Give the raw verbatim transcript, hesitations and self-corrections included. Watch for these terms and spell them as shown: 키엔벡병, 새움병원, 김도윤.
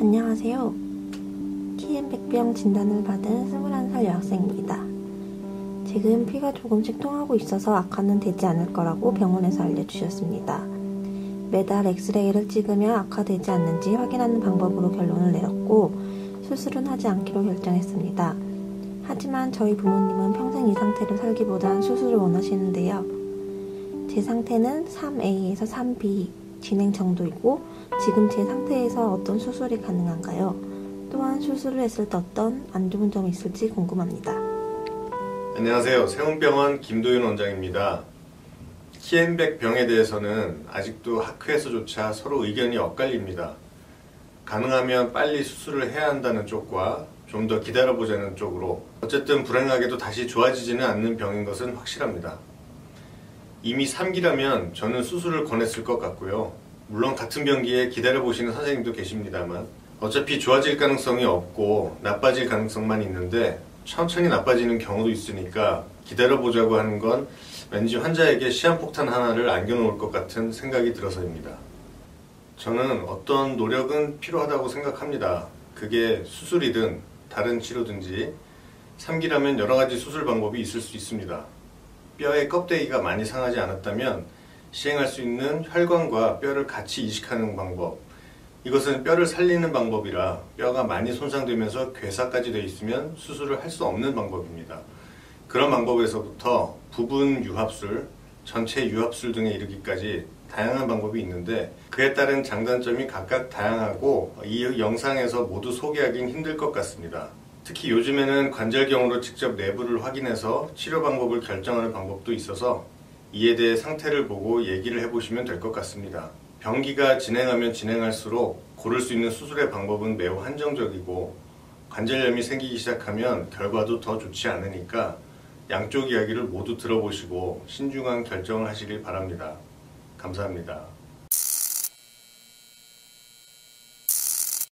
안녕하세요. 키엔백병 진단을 받은 스물한 살 여학생입니다. 지금 피가 조금씩 통하고 있어서 악화는 되지 않을 거라고 병원에서 알려주셨습니다. 매달 엑스레이를 찍으며 악화되지 않는지 확인하는 방법으로 결론을 내렸고 수술은 하지 않기로 결정했습니다. 하지만 저희 부모님은 평생 이 상태로 살기보단 수술을 원하시는데요. 제 상태는 삼 에이에서 삼 비 진행 정도이고 지금 제 상태에서 어떤 수술이 가능한가요? 또한 수술을 했을 때 어떤 안 좋은 점이 있을지 궁금합니다. 안녕하세요. 새움병원 김도윤 원장입니다. 키엔벡병에 대해서는 아직도 학회에서조차 서로 의견이 엇갈립니다. 가능하면 빨리 수술을 해야 한다는 쪽과 좀 더 기다려보자는 쪽으로, 어쨌든 불행하게도 다시 좋아지지는 않는 병인 것은 확실합니다. 이미 삼 기라면 저는 수술을 권했을 것 같고요. 물론 같은 병기에 기다려보시는 선생님도 계십니다만 어차피 좋아질 가능성이 없고 나빠질 가능성만 있는데 천천히 나빠지는 경우도 있으니까 기다려보자고 하는 건 왠지 환자에게 시한폭탄 하나를 안겨놓을 것 같은 생각이 들어서입니다. 저는 어떤 노력은 필요하다고 생각합니다. 그게 수술이든 다른 치료든지 삼 기라면 여러가지 수술 방법이 있을 수 있습니다. 뼈의 껍데기가 많이 상하지 않았다면 시행할 수 있는 혈관과 뼈를 같이 이식하는 방법, 이것은 뼈를 살리는 방법이라 뼈가 많이 손상되면서 괴사까지 되어 있으면 수술을 할 수 없는 방법입니다. 그런 방법에서부터 부분 유합술, 전체 유합술 등에 이르기까지 다양한 방법이 있는데 그에 따른 장단점이 각각 다양하고 이 영상에서 모두 소개하기는 힘들 것 같습니다. 특히 요즘에는 관절경으로 직접 내부를 확인해서 치료 방법을 결정하는 방법도 있어서 이에 대해 상태를 보고 얘기를 해보시면 될 것 같습니다. 병기가 진행하면 진행할수록 고를 수 있는 수술의 방법은 매우 한정적이고 관절염이 생기기 시작하면 결과도 더 좋지 않으니까 양쪽 이야기를 모두 들어보시고 신중한 결정을 하시길 바랍니다. 감사합니다.